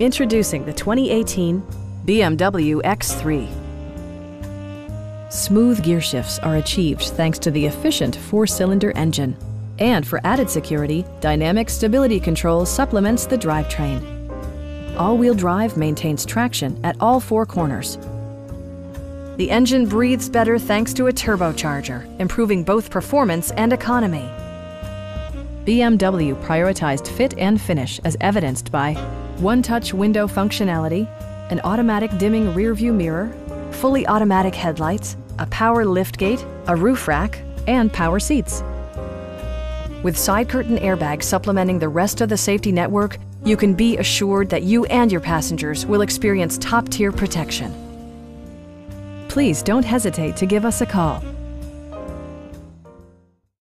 Introducing the 2018 BMW X3. Smooth gear shifts are achieved thanks to the efficient four-cylinder engine. And for added security, dynamic stability control supplements the drivetrain. All-wheel drive maintains traction at all four corners. The engine breathes better thanks to a turbocharger, improving both performance and economy. BMW prioritized fit and finish as evidenced by one-touch window functionality, an automatic dimming rear-view mirror, fully automatic headlights, a power liftgate, a roof rack, and power seats. With side curtain airbags supplementing the rest of the safety network, you can be assured that you and your passengers will experience top-tier protection. Please don't hesitate to give us a call.